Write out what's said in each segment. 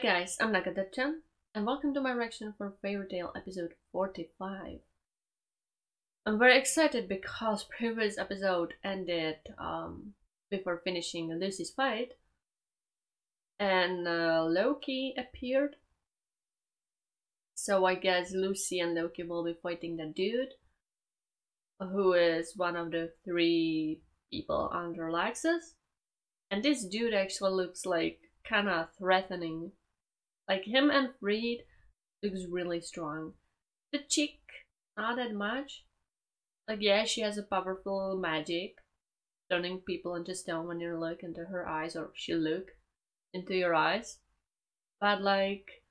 Hi guys, I'm Nagadir-chan and welcome to my reaction for Fairy Tail episode 45. I'm very excited because previous episode ended before finishing Lucy's fight and Loki appeared. So I guess Lucy and Loki will be fighting that dude who is one of the three people under Laxus. And this dude actually looks like kinda threatening. Like him and Freed looks really strong. The chick, not that much. Like yeah, she has a powerful magic, turning people into stone when you look into her eyes or she look into your eyes. But like,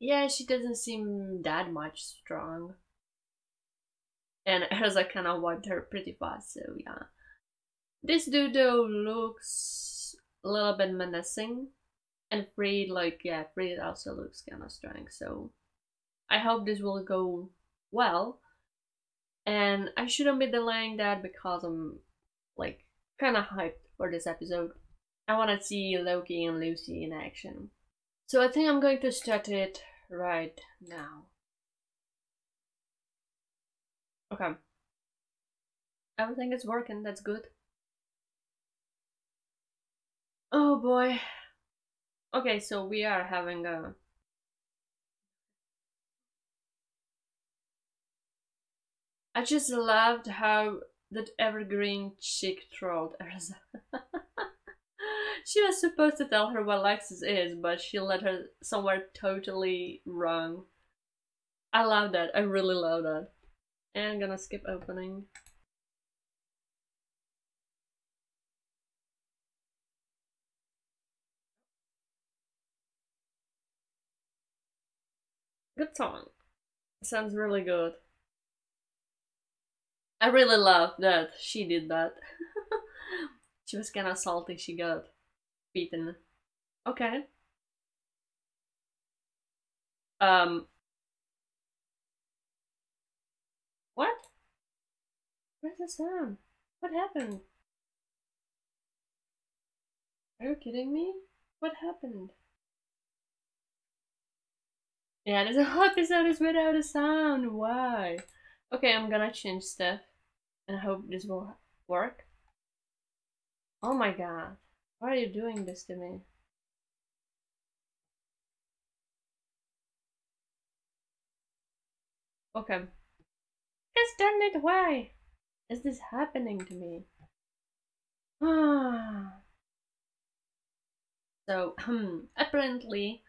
yeah, she doesn't seem that much strong. And Erza kinda wiped her pretty fast, so yeah. This dude though looks a little bit menacing. And Freed, like, yeah, Freed also looks kind of strong, so I hope this will go well. And I shouldn't be delaying that because I'm, like, kind of hyped for this episode. I want to see Loki and Lucy in action. So I think I'm going to start it right now. Okay. Everything is working, that's good. Oh boy. Okay, so we are having a... I just loved how that evergreen chick trolled Erza. She was supposed to tell her what Laxus is, but she led her somewhere totally wrong. I love that. I really love that. And I'm gonna skip opening. Good song. It sounds really good. I really love that she did that. She was kinda salty, she got beaten. Okay. What? Where's the sound? What happened? Are you kidding me? What happened? Yeah, this whole episode is without a sound. Why? Okay, I'm gonna change stuff and hope this will work. Oh my god. Why are you doing this to me? Okay. Just turn it away. Is this happening to me? So, apparently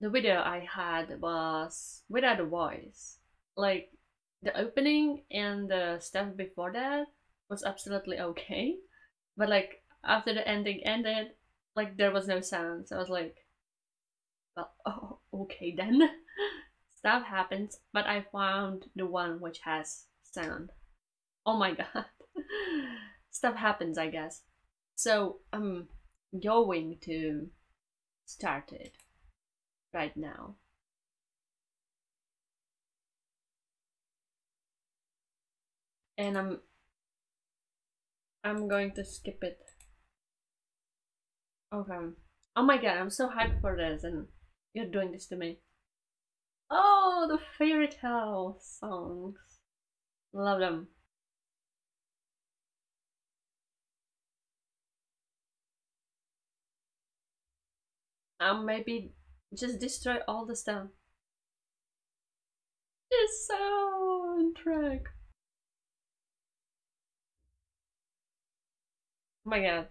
the video I had was without a voice. Like, the opening and the stuff before that was absolutely okay. But like, after the ending ended, like, there was no sound. So I was like, well, oh, okay then. Stuff happens, but I found the one which has sound. Oh my god. Stuff happens, I guess. So I'm going to start it right now. And I'm going to skip it. Okay. Oh my god, I'm so hyped for this and you're doing this to me. Oh, the Fairy Tail songs. Love them. Maybe just destroy all the stuff. This soundtrack. Oh my god.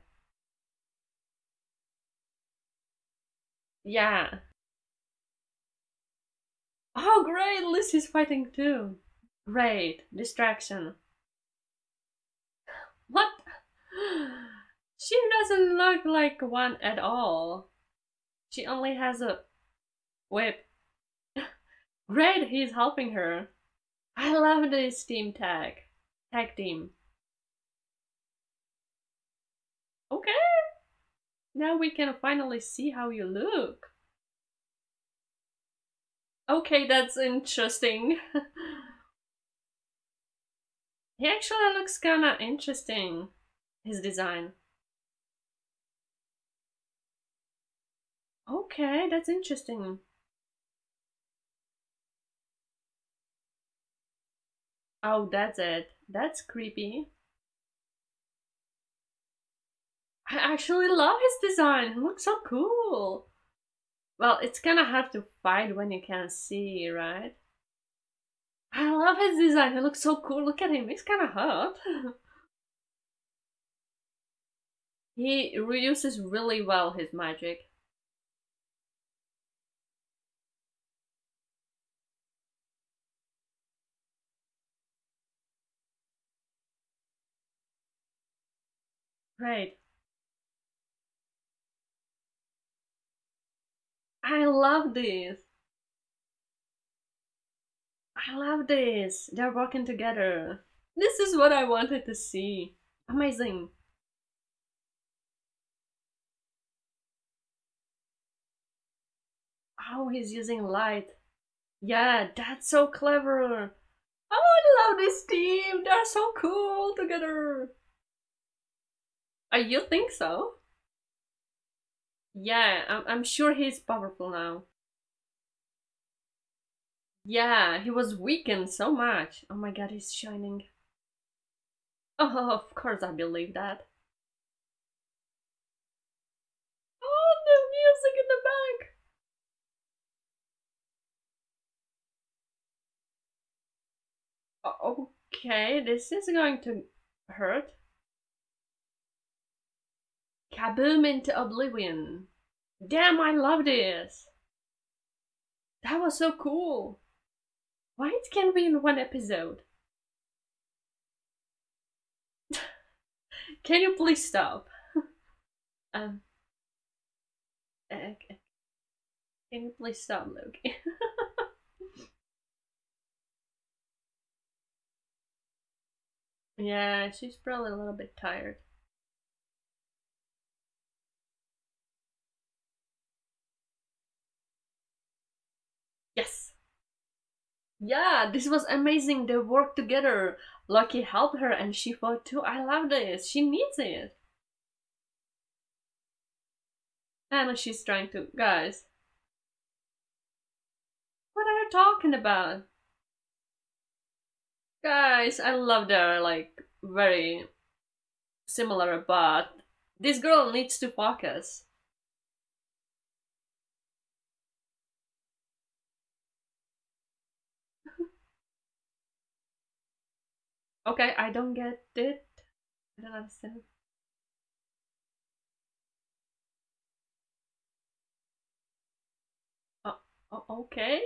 Yeah. Oh great, Lucy's fighting too. Great. Distraction. What? She doesn't look like one at all. She only has a whip. Great, he's helping her. I love this team tag team. Okay, now we can finally see how you look. Okay, that's interesting. He actually looks kinda interesting, his design. Okay, that's interesting. Oh, that's it. That's creepy. I actually love his design. It looks so cool. Well, it's kind of hard to fight when you can't see, right? I love his design. He looks so cool. Look at him. He's kind of hot. He reuses really well his magic. Great. I love this. I love this. They're working together. This is what I wanted to see. Amazing. Oh, he's using light. Yeah, that's so clever. Oh, I love this team. They're so cool together. You think so? Yeah, I'm sure he's powerful now. Yeah, he was weakened so much. Oh my god, he's shining. Oh, of course I believe that. Oh, the music in the back. Okay, this is going to hurt. Kaboom into oblivion. Damn, I love this. That was so cool. Why it can't be in one episode? Can you please stop? Okay. Can you please stop, Loki? Yeah, she's probably a little bit tired. Yes. Yeah, this was amazing. They worked together. Loki helped her and she fought too. I love this. She needs it. And she's trying to... Guys. What are you talking about? Guys, I love their, like, very similar, but this girl needs to focus. Okay, I don't get it. I don't understand. Okay,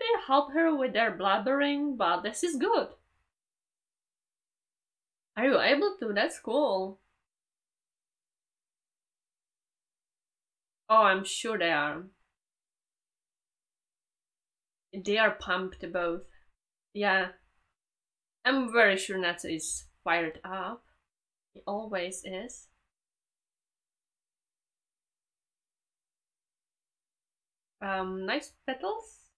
they help her with their blabbering, but this is good. Are you able to? That's cool. Oh, I'm sure they are. They are pumped both. Yeah. I'm very sure Natsu is fired up. He always is. Nice petals.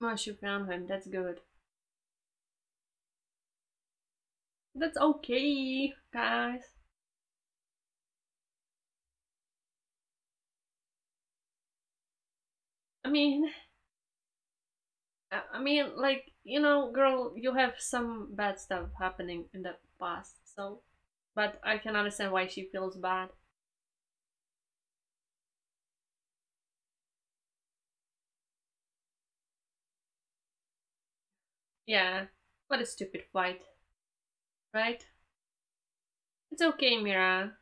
Oh, she found him. That's good. That's okay, guys. I mean, like, you know, girl, you have some bad stuff happening in the past, so, but I can understand why she feels bad. Yeah, what a stupid fight, right? It's okay, Mira.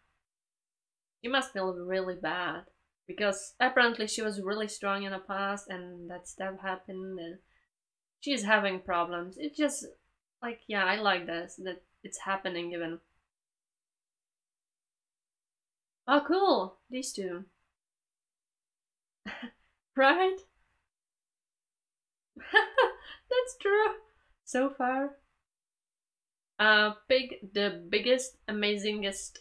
You must feel really bad. Because apparently she was really strong in the past and that stuff happened and she's having problems. It's just like, yeah, I like this, that it's happening even. Oh, cool. These two. Right? That's true. So far. Pick the biggest, amazingest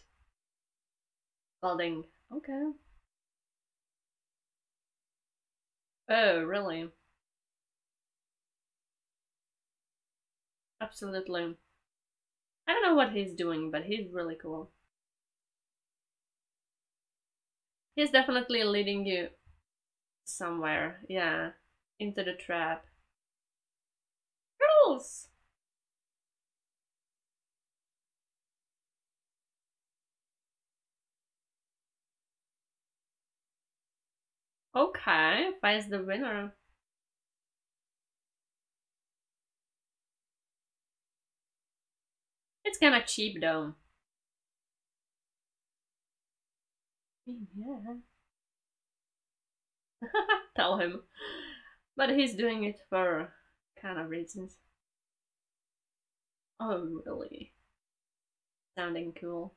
building. Okay. Oh, really? Absolutely. I don't know what he's doing, but he's really cool. He's definitely leading you somewhere, yeah, into the trap. Girls! Okay, Fai's the winner. It's kinda cheap though. Yeah. Tell him. But he's doing it for kind of reasons. Oh, really? Sounding cool.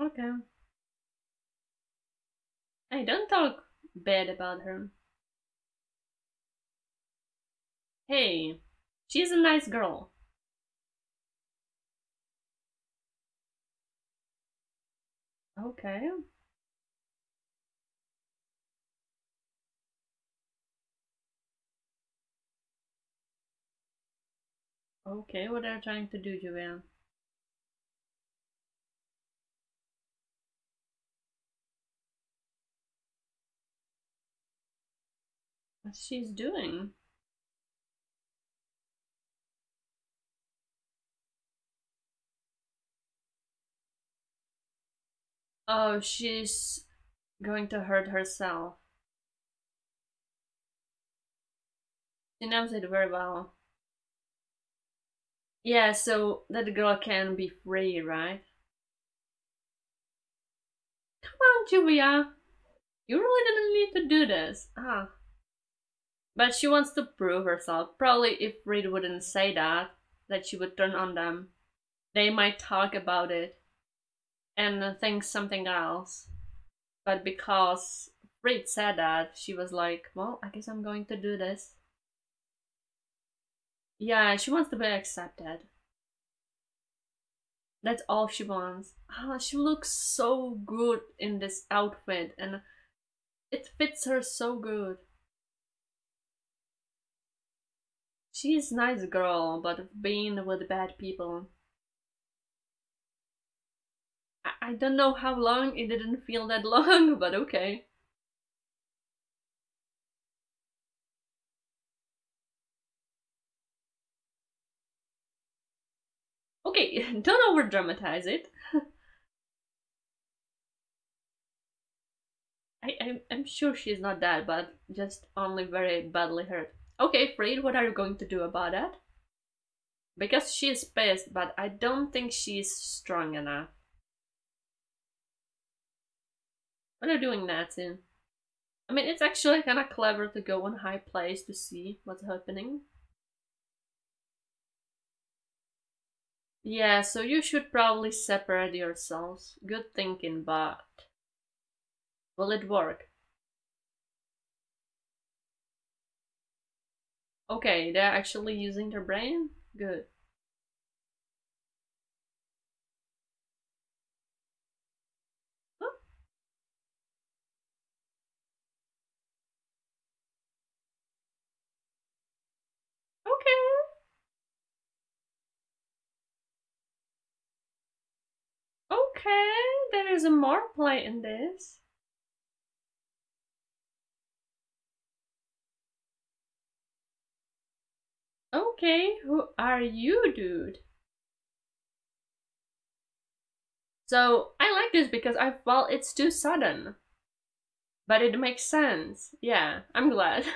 Okay. I don't talk bad about her. Hey, she's a nice girl. Okay. Okay, what are you trying to do, Juvia? What's she doing? Oh, she's going to hurt herself. She knows it very well. Yeah, so that girl can be free, right? Come on, Juvia! You really didn't need to do this. Ah. But she wants to prove herself. Probably if Freed wouldn't say that she would turn on them. They might talk about it and think something else. But because Freed said that, she was like, well, I guess I'm going to do this. Yeah, she wants to be accepted. That's all she wants. Oh, she looks so good in this outfit and it fits her so good. She's a nice girl, but being with bad people. I don't know how long, it didn't feel that long, but okay. Okay, don't over dramatize it. I'm sure she's not that, but just only very badly hurt. Okay, Freed, what are you going to do about that? Because she is pissed, but I don't think she's strong enough. What are you doing, Natsu? I mean, it's actually kind of clever to go on high place to see what's happening. Yeah, so you should probably separate yourselves. Good thinking, but will it work? Okay, they're actually using their brain? Good. Huh? Okay. Okay, there is more play in this. Okay, who are you, dude? So, I like this because I felt it's too sudden. But it makes sense. Yeah, I'm glad.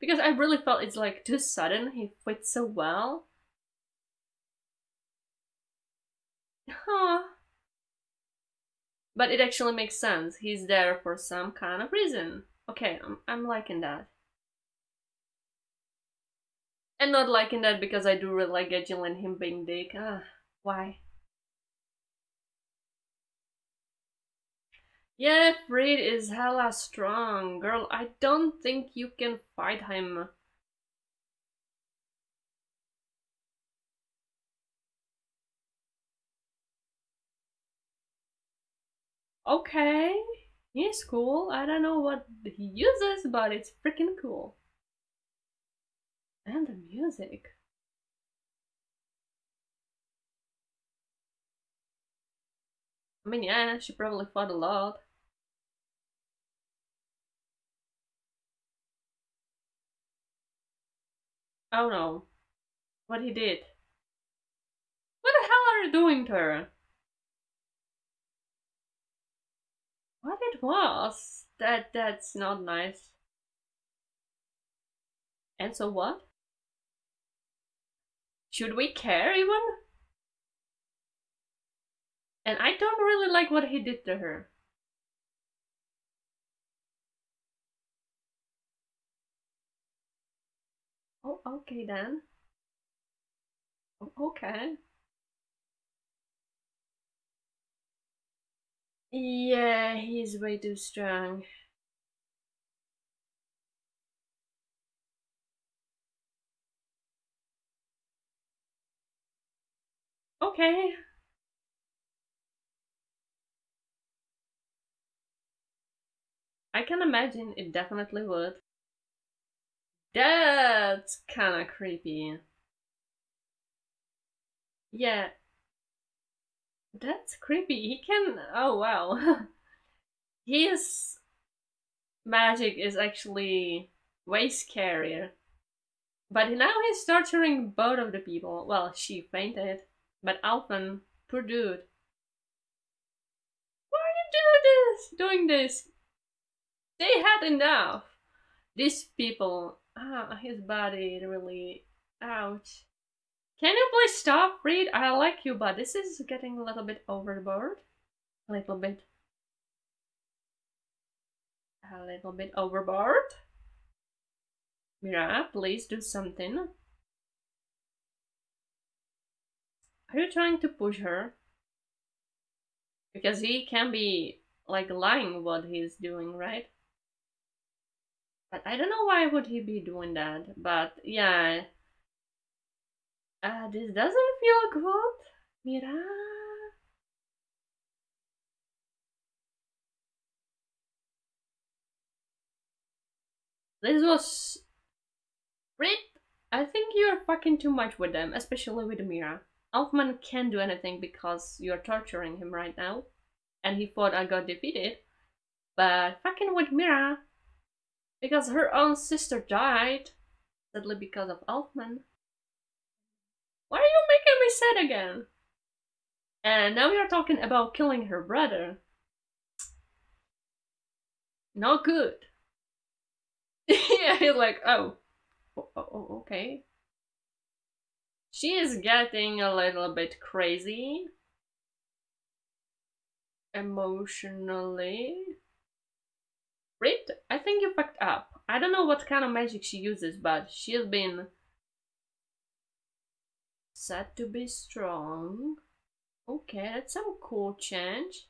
Because I really felt it's like too sudden. He fits so well. Huh. But it actually makes sense. He's there for some kind of reason. Okay, I'm liking that. And not liking that because I do really like Gajeel and him being dick. Ah, why? Yeah, Freed is hella strong, girl. I don't think you can fight him. Okay. He's cool. I don't know what he uses, but it's freaking cool. And the music. I mean, yeah, she probably fought a lot. Oh no. What he did. What the hell are you doing to her? What it was? That's not nice. And so what? Should we care even? And I don't really like what he did to her. Oh, okay then. Oh, okay. Yeah, he's way too strong. Okay. I can imagine it definitely would. That's kinda creepy. Yeah. That's creepy. He can... oh wow. His magic is actually way scarier. But now he's torturing both of the people. Well, she fainted. But Elfman, poor dude. Why are you doing this? They had enough. These people... ah, his body really... ouch. Can you please stop, Freed? I like you, but this is getting a little bit overboard. A little bit. A little bit overboard. Mira, please do something. Are you trying to push her? Because he can be, like, lying what he's doing, right? But I don't know why would he be doing that, but yeah. This doesn't feel good, Mira. This was... Fred, I think you're fucking too much with them, especially with Mira. Elfman can't do anything because you're torturing him right now. And he thought I got defeated. But fucking with Mira. Because her own sister died. Sadly because of Elfman. Why are you making me sad again? And now you're talking about killing her brother. Not good. Yeah, he's like, oh, okay. She is getting a little bit crazy. Emotionally. Brit, I think you fucked up. I don't know what kind of magic she uses, but she's been... said to be strong. Okay, that's some cool change.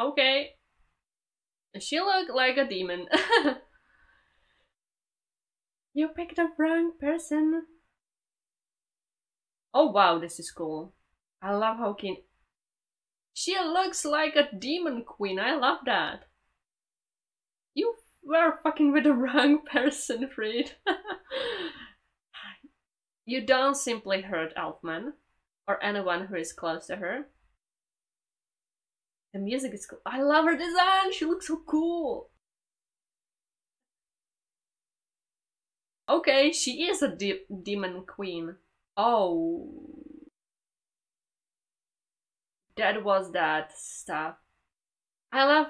Okay. She looked like a demon. You picked the wrong person. Oh wow, this is cool. I love how Cana... she looks like a demon queen. I love that. You we're fucking with the wrong person, Freed. You don't simply hurt Elfman or anyone who is close to her. The music is cool. I love her design. She looks so cool. Okay, she is a demon queen. Oh, that was that stuff. I love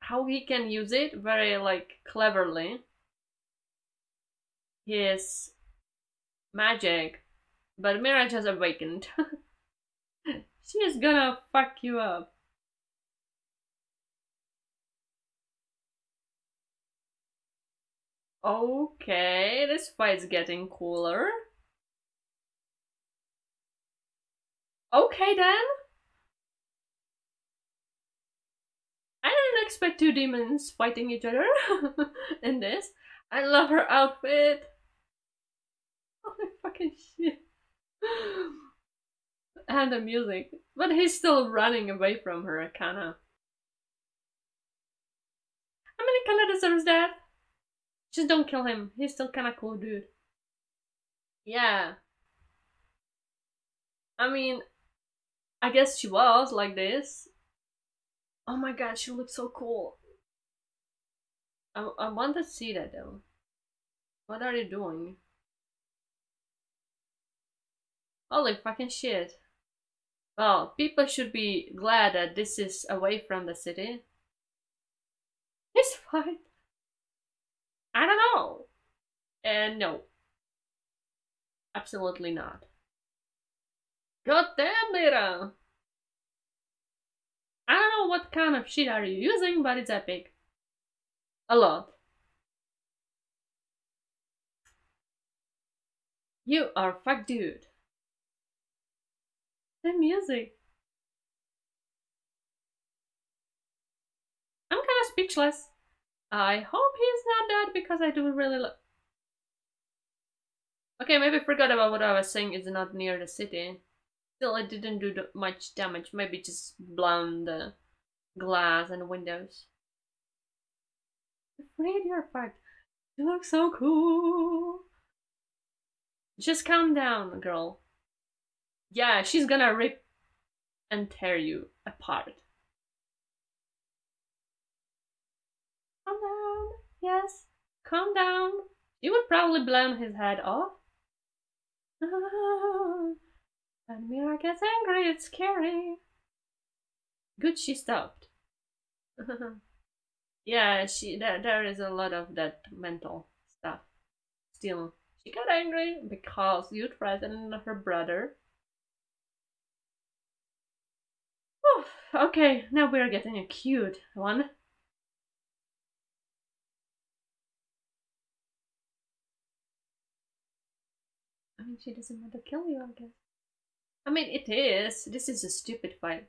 how he can use it very, like, cleverly. His magic. But Mirage has awakened. She is gonna fuck you up. Okay, this fight's getting cooler. Okay then. I didn't expect two demons fighting each other in this. I love her outfit. Holy fucking shit. and the music, but he's still running away from her, Cana. I mean, Cana deserves that. Just don't kill him. He's still kind of cool, dude. Yeah. I mean, I guess she was like this. Oh my god, she looks so cool. I want to see that though. What are they doing? Holy fucking shit. Well, people should be glad that this is away from the city. It's fine. I don't know. And no. Absolutely not. God damn, Lira! I don't know what kind of shit are you using, but it's epic. A lot. You are fucked, dude. The music. I'm kind of speechless. I hope he's not dead because I do really love. Okay, maybe I forgot about what I was saying. It's not near the city. Still, it didn't do much damage. Maybe just blown the glass and windows. Afraid you're fucked. You look so cool. Just calm down, girl. Yeah, she's gonna rip and tear you apart. Calm down. Yes, calm down. You would probably blow his head off. And Mira gets angry, it's scary. Good, she stopped. Yeah, there is a lot of that mental stuff. Still, she got angry because you threatened her brother. Whew, okay, now we're getting a cute one. I mean, she doesn't want to kill you, I guess. I mean, it is. This is a stupid fight.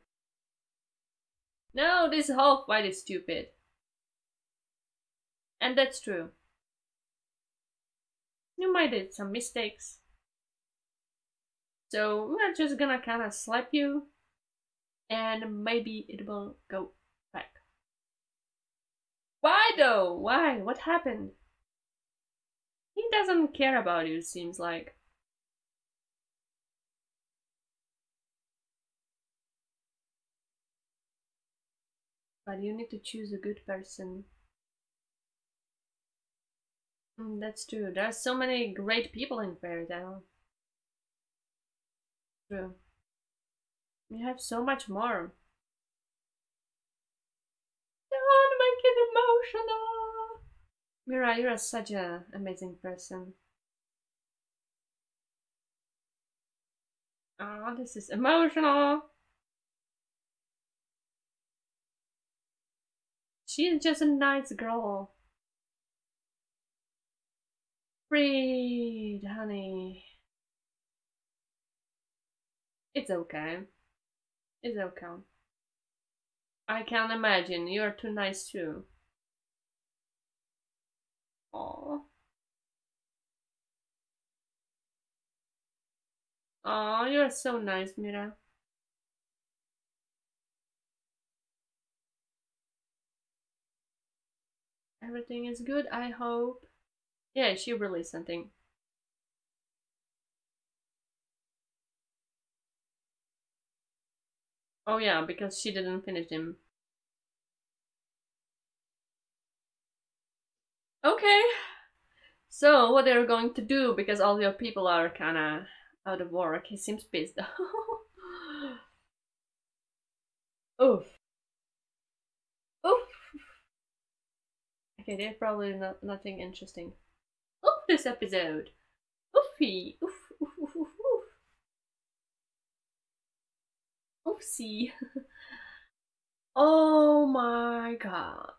No, this whole fight is stupid. And that's true. You might have some mistakes. So, we're just gonna kind of slap you. And maybe it will go back. Why though? Why? What happened? He doesn't care about you, it seems like. But you need to choose a good person. That's true. There are so many great people in Fairy Tail. True. You have so much more. Don't make it emotional! Mira, you are such an amazing person. Oh, this is emotional! She's just a nice girl. Freed, honey. It's okay. It's okay. I can't imagine. You're too nice too. Aww. Aww, you're so nice, Mira. Everything is good, I hope. Yeah, she released something. Oh yeah, because she didn't finish him. Okay. So, what they're going to do, because all your people are kind of out of work. He seems pissed. Oof. Oof. Okay, there's probably nothing interesting. Oof, this episode! Oofy! Oof, oof, oof, oof, oof! Oofsie! Oh my god!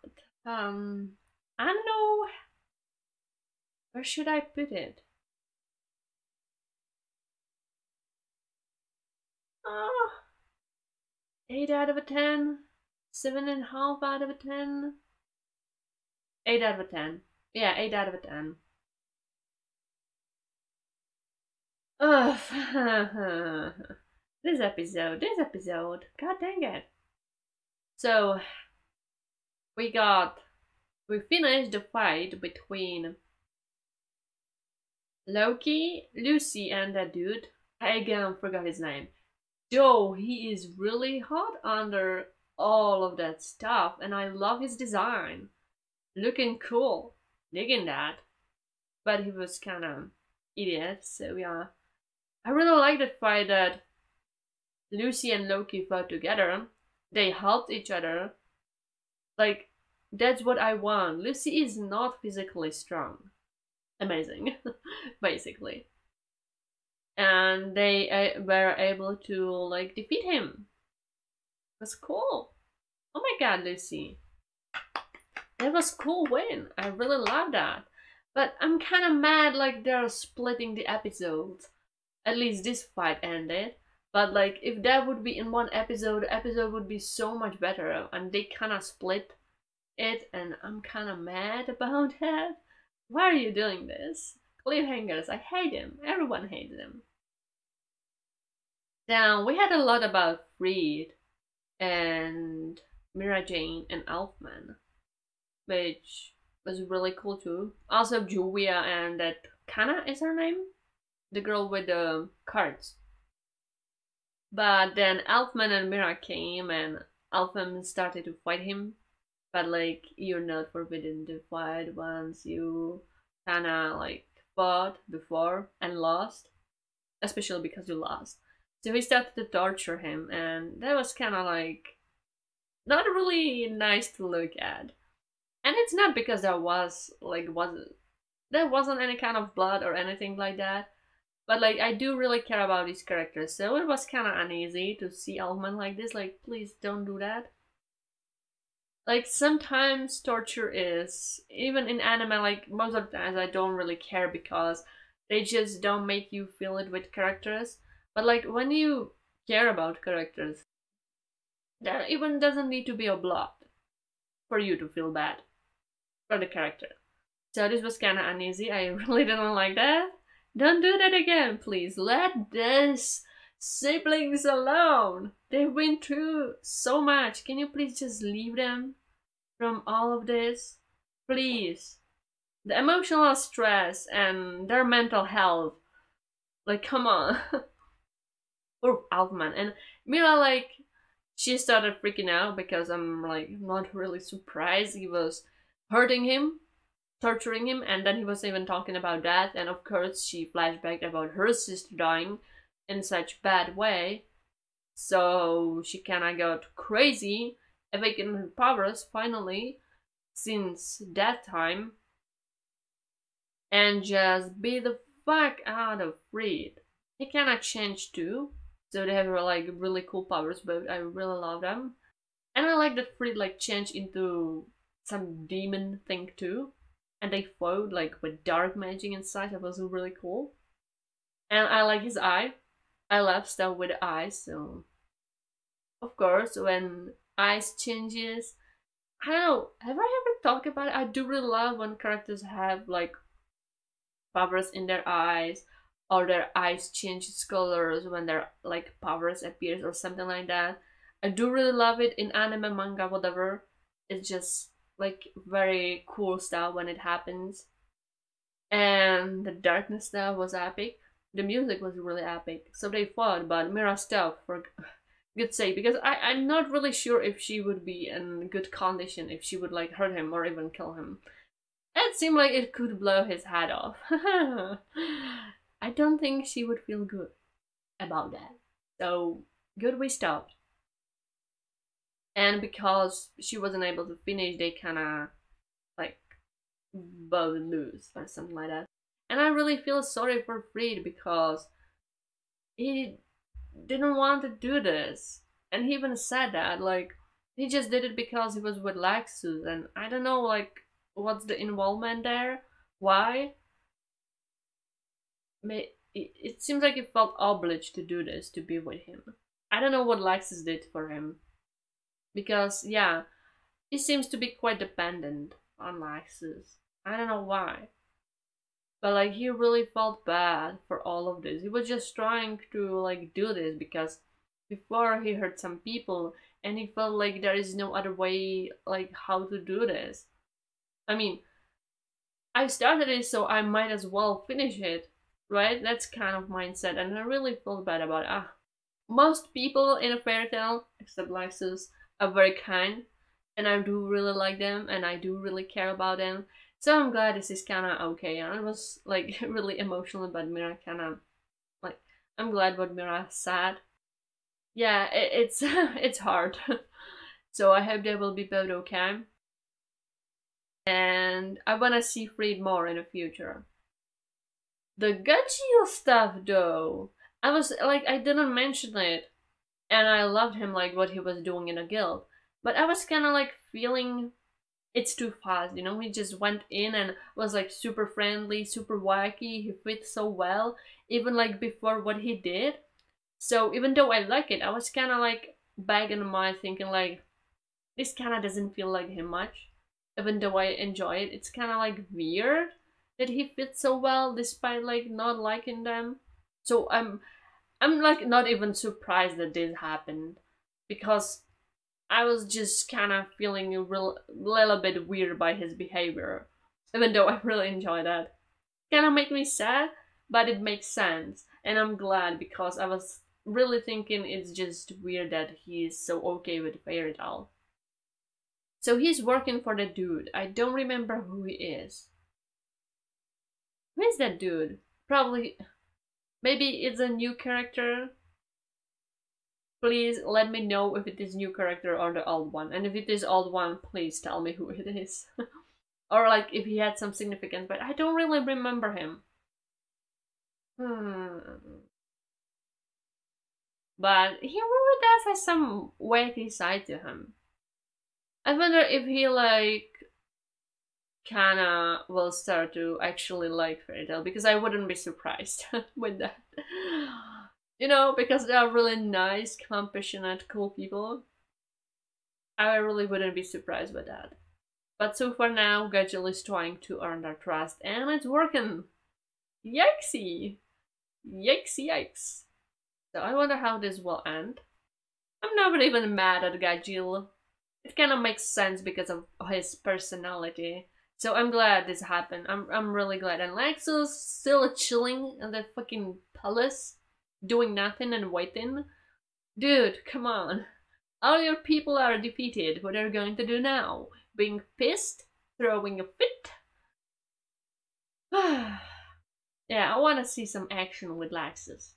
I don't know... Where should I put it? Oh, 8 out of a 10? 7.5 out of a 10? 8 out of a 10. Yeah, 8 out of a 10. Ugh. This episode. God dang it. So, we finished the fight between Loki, Lucy, and that dude. I again forgot his name. Though he is really hot under all of that stuff, and I love his design. Looking cool. Digging that. But he was kind of idiot, so yeah. I really like the fight that Lucy and Loki fought together. They helped each other. Like, that's what I want. Lucy is not physically strong. Amazing, basically. And they were able to, like, defeat him. It was cool. Oh my god, Lucy. That was a cool win. I really love that. But I'm kind of mad, like, they're splitting the episodes. At least this fight ended. But, like, if that would be in one episode, the episode would be so much better. And they kind of split it, and I'm kind of mad about that. Why are you doing this? Cliffhangers, I hate them. Everyone hates them. Now, we had a lot about Freed and Mirajane and Elfman, which was really cool too. Also Juvia and that Cana is her name? The girl with the cards. But then Elfman and Mira came and Elfman started to fight him. But like, you're not forbidden to fight once you kinda like fought before and lost. Especially because you lost. So he started to torture him, and that was kinda like not really nice to look at. And it's not because there was like there wasn't any kind of blood or anything like that. But like, I do really care about these characters, so it was kinda uneasy to see Elfman like this. Like, please don't do that. Like, sometimes torture is, even in anime, like most of the times I don't really care because they just don't make you feel it with characters. But like, when you care about characters, there even doesn't need to be a blood for you to feel bad for the character. So this was kind of uneasy. I really didn't like that. Don't do that again, please. Let this siblings alone. They went through so much. Can you please just leave them from all of this? Please. The emotional stress and their mental health. Like, come on. Or Elfman. And Mira, like, she started freaking out because I'm, like, not really surprised he was hurting him, torturing him, and then he was even talking about that. And of course, she flashbacked about her sister dying in such bad way, so she kinda got crazy, awakened her powers finally since that time, and just beat the fuck out of Freed. He kinda changed too, so they have like really cool powers, but I really love them. And I like that Freed like changed into some demon thing too, and they fought like with dark magic and such. That was really cool. And I like his eye. I love stuff with eyes, so of course when eyes changes, I don't know, have I ever talked about it? I do really love when characters have like powers in their eyes, or their eyes changes colors when their like powers appears or something like that. I do really love it in anime, manga, whatever. It's just like very cool stuff when it happens. And the darkness stuff was epic. The music was really epic, so they fought, but Mira stopped for good sake, because I'm not really sure if she would be in good condition, if she would like hurt him or even kill him. It seemed like it could blow his head off. I don't think she would feel good about that. So good we stopped. And because she wasn't able to finish, they kinda like both lose or something like that. And I really feel sorry for Freed because he didn't want to do this. And he even said that, like, he just did it because he was with Laxus. And I don't know, like, what's the involvement there? Why? It seems like he felt obliged to do this, to be with him. I don't know what Laxus did for him. Because, yeah, he seems to be quite dependent on Laxus. I don't know why. But like, he really felt bad for all of this. He was just trying to like do this because before he hurt some people, and he felt like there is no other way, like, how to do this. I mean, I started it, so I might as well finish it, right? That's kind of mindset, and I really felt bad about it. Most people in a fairy tale, except Laxus, are very kind, and I do really like them, and I do really care about them. So I'm glad this is kinda okay, and I was like really emotional about Mira, kinda like, I'm glad what Mira said. Yeah, it's hard. So I hope they will be both okay. And I wanna see Freed more in the future. The Gajeel stuff though, I was like, I didn't mention it, and I loved him, like what he was doing in a guild, but I was kinda like feeling it's too fast, you know. He just went in and was like super friendly, super wacky. He fit so well, even like before what he did. So even though I like it, I was kind of like back in my thinking like, this kind of doesn't feel like him much. Even though I enjoy it, it's kind of like weird that he fits so well despite like not liking them. So I'm like not even surprised that this happened, because I was just kind of feeling a little bit weird by his behavior, even though I really enjoy that. Kind of make me sad, but it makes sense, and I'm glad, because I was really thinking it's just weird that he is so okay with Fairy Tail. So he's working for the dude. I don't remember who he is. Who is that dude? Probably, maybe it's a new character. Please let me know if it is new character or the old one, and if it is old one, please tell me who it is. Or like if he had some significance, but I don't really remember him. But he really does have some wacky side to him. I wonder if he like kinda will start to actually like Fairy Tail, because I wouldn't be surprised with that. You know, because they are really nice, compassionate, cool people. I really wouldn't be surprised by that. But so far now, Gajeel is trying to earn their trust, and it's working! Yikesy! Yikes, yikes! So I wonder how this will end. I'm not even mad at Gajeel. It kind of makes sense because of his personality. So I'm glad this happened. I'm really glad. And Laxus still chilling in the fucking palace, doing nothing and waiting. Dude, come on. All your people are defeated. What are you going to do now? Being pissed? Throwing a fit? Yeah, I want to see some action with Laxus.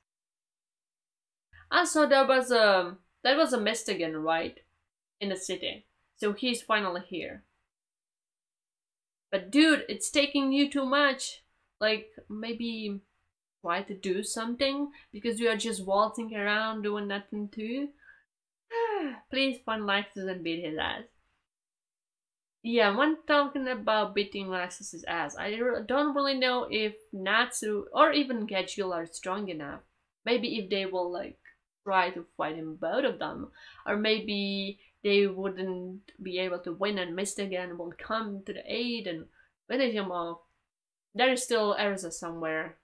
Also, there was a mist again, right? In the city. So he's finally here. But dude, it's taking you too much. Like, maybe try to do something, because you are just waltzing around doing nothing too. Please find Laxus and beat his ass. Yeah, when talking about beating Laxus's ass, I don't really know if Natsu or even Gajeel are strong enough. Maybe if they will like try to fight him, both of them, or maybe they wouldn't be able to win, and Mr. Gan will come to the aid and finish him off. There is still Erza somewhere.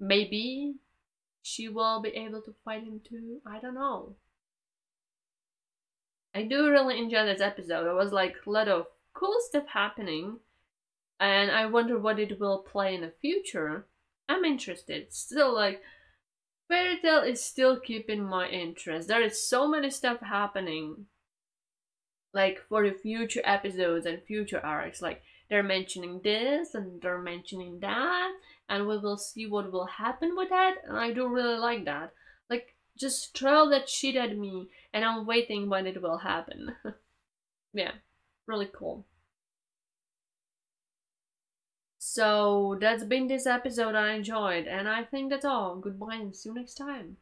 Maybe she will be able to fight him too. I don't know. I do really enjoy this episode. There was like a lot of cool stuff happening, and I wonder what it will play in the future. I'm interested. Still, like, Fairy Tail is still keeping my interest. There is so many stuff happening, like for the future episodes and future arcs. Like, they're mentioning this and they're mentioning that, and we will see what will happen with that, and I do really like that. Like, just throw that shit at me, and I'm waiting when it will happen. Yeah, really cool. So that's been this episode. I enjoyed, and I think that's all. Goodbye, and see you next time.